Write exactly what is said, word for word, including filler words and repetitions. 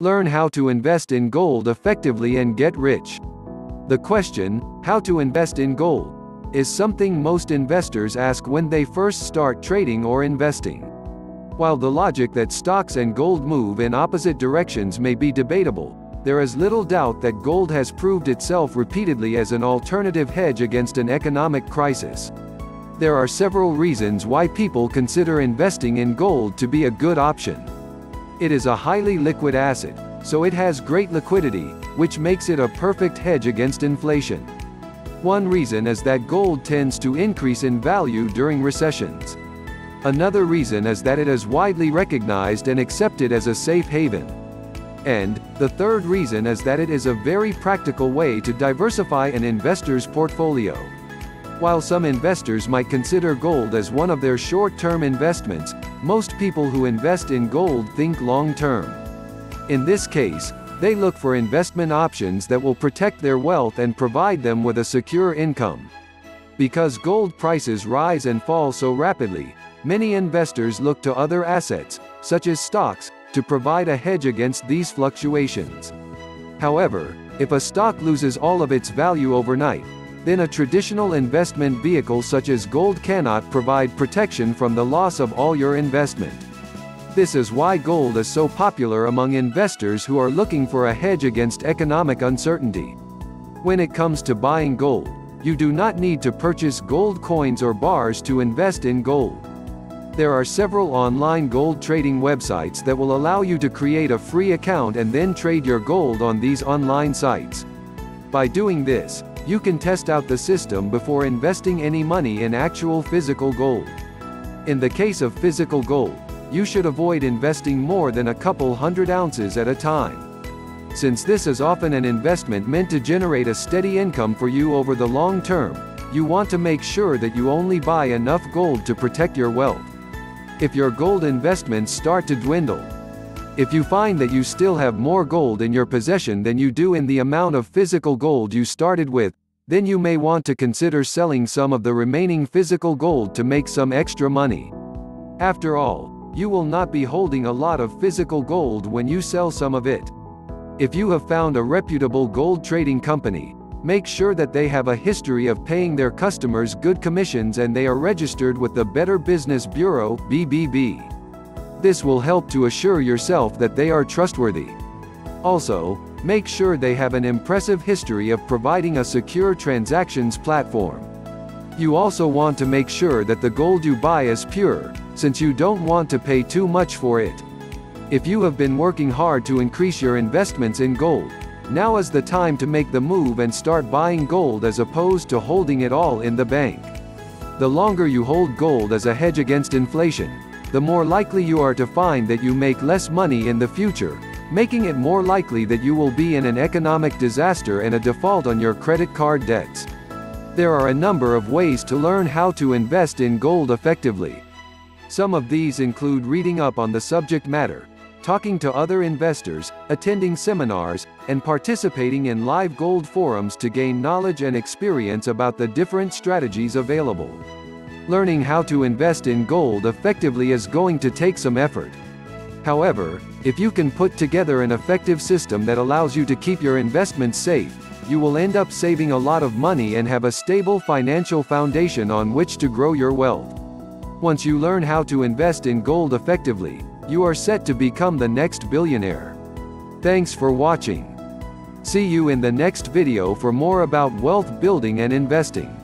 Learn how to invest in gold effectively and get rich. The question, how to invest in gold, is something most investors ask when they first start trading or investing. While the logic that stocks and gold move in opposite directions may be debatable, there is little doubt that gold has proved itself repeatedly as an alternative hedge against an economic crisis. There are several reasons why people consider investing in gold to be a good option. It is a highly liquid asset, so it has great liquidity, which makes it a perfect hedge against inflation. One reason is that gold tends to increase in value during recessions. Another reason is that it is widely recognized and accepted as a safe haven. And the third reason is that it is a very practical way to diversify an investor's portfolio. While some investors might consider gold as one of their short-term investments, most people who invest in gold think long-term. In this case, they look for investment options that will protect their wealth and provide them with a secure income. Because gold prices rise and fall so rapidly, many investors look to other assets, such as stocks, to provide a hedge against these fluctuations. However, if a stock loses all of its value overnight, then a traditional investment vehicle such as gold cannot provide protection from the loss of all your investment. This is why gold is so popular among investors who are looking for a hedge against economic uncertainty. When it comes to buying gold, you do not need to purchase gold coins or bars to invest in gold. There are several online gold trading websites that will allow you to create a free account and then trade your gold on these online sites. By doing this, you can test out the system before investing any money in actual physical gold. In the case of physical gold, you should avoid investing more than a couple hundred ounces at a time. Since this is often an investment meant to generate a steady income for you over the long term, you want to make sure that you only buy enough gold to protect your wealth. If your gold investments start to dwindle, if you find that you still have more gold in your possession than you do in the amount of physical gold you started with, then you may want to consider selling some of the remaining physical gold to make some extra money. After all, you will not be holding a lot of physical gold when you sell some of it. If you have found a reputable gold trading company, make sure that they have a history of paying their customers good commissions and they are registered with the Better Business Bureau, B B B. This will help to assure yourself that they are trustworthy. Also, make sure they have an impressive history of providing a secure transactions platform. You also want to make sure that the gold you buy is pure, since you don't want to pay too much for it. If you have been working hard to increase your investments in gold, now is the time to make the move and start buying gold as opposed to holding it all in the bank. The longer you hold gold as a hedge against inflation, the more likely you are to find that you make less money in the future, making it more likely that you will be in an economic disaster and a default on your credit card debts. There are a number of ways to learn how to invest in gold effectively. Some of these include reading up on the subject matter, talking to other investors, attending seminars, and participating in live gold forums to gain knowledge and experience about the different strategies available. Learning how to invest in gold effectively is going to take some effort. However, if you can put together an effective system that allows you to keep your investments safe, you will end up saving a lot of money and have a stable financial foundation on which to grow your wealth. Once you learn how to invest in gold effectively, you are set to become the next billionaire. Thanks for watching. See you in the next video for more about wealth building and investing.